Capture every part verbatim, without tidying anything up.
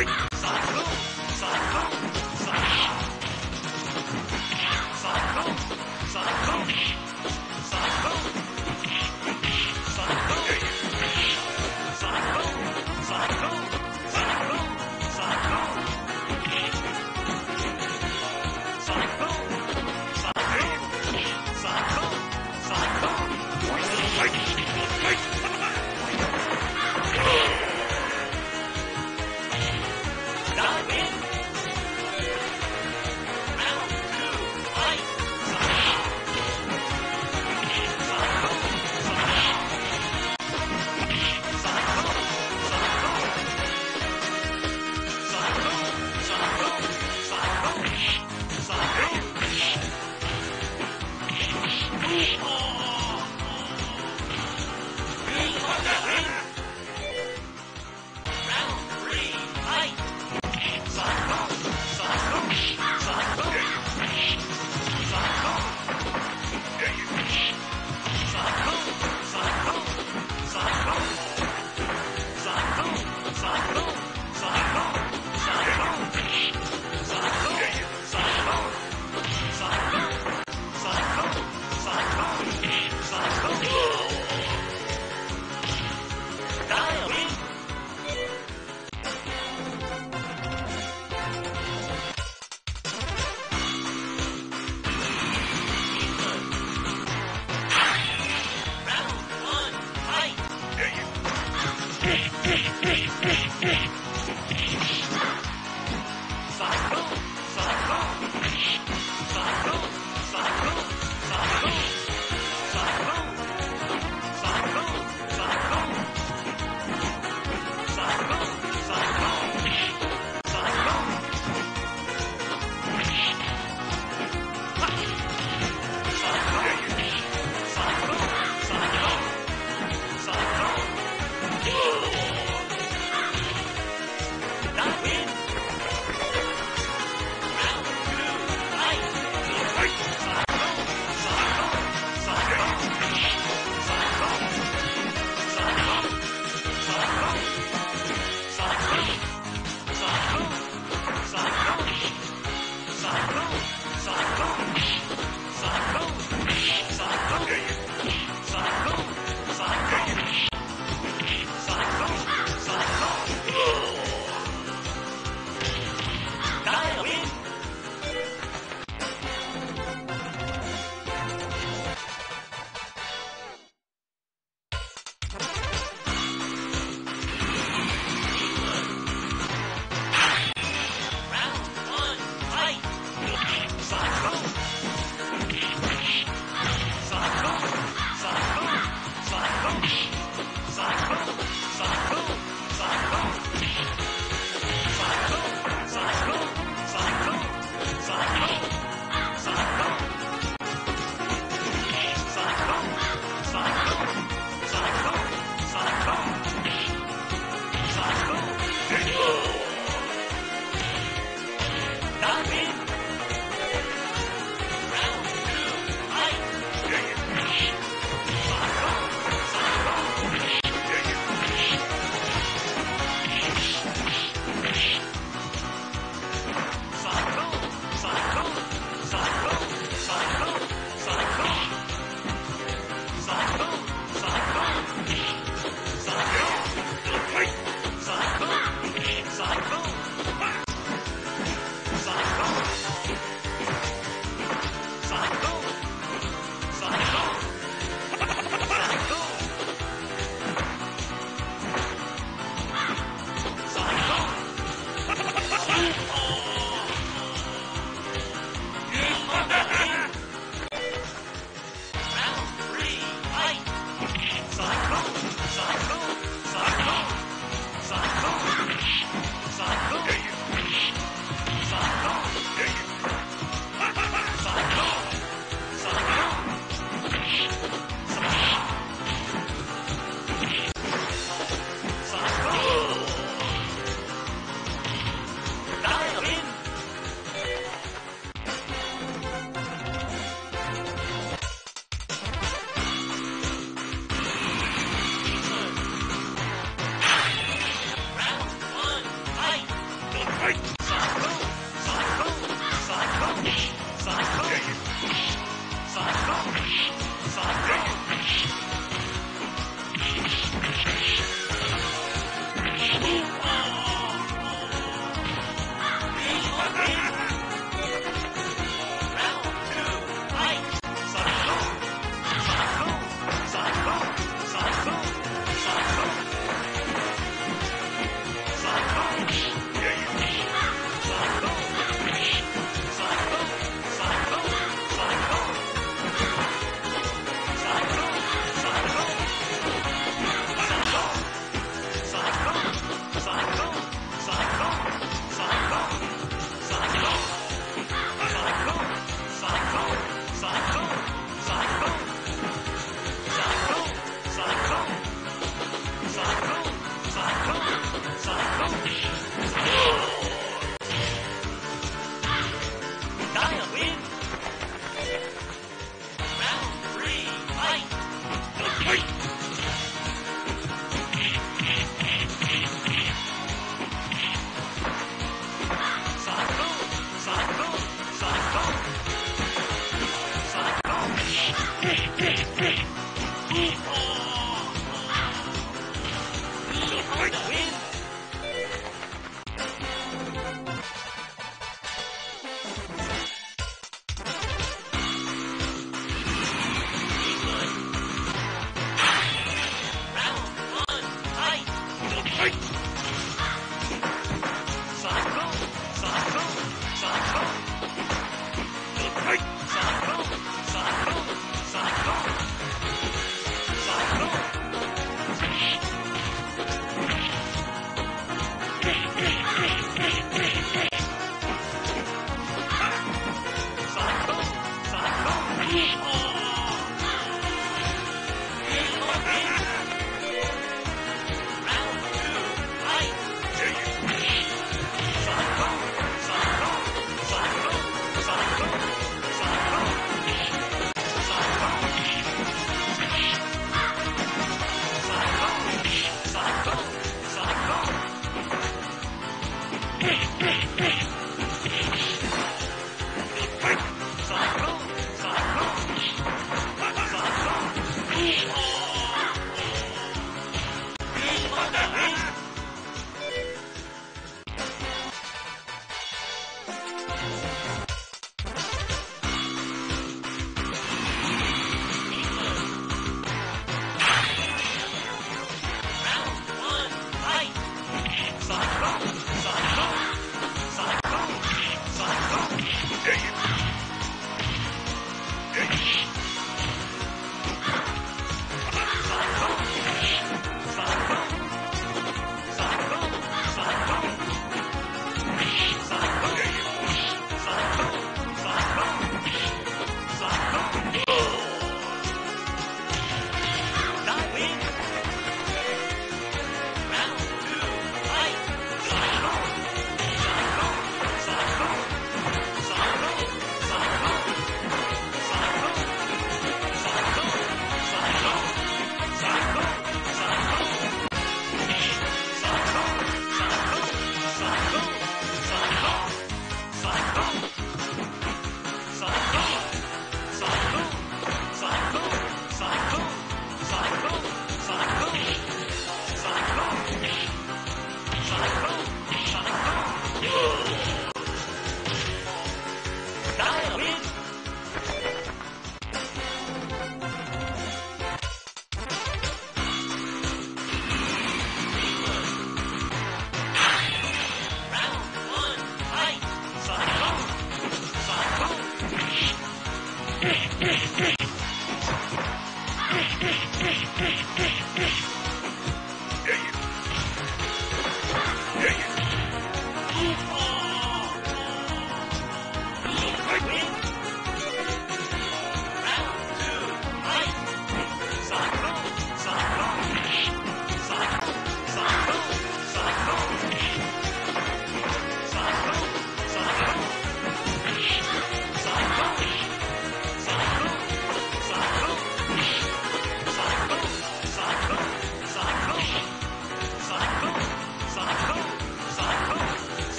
Round two, fight! Psycho! Psycho!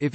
If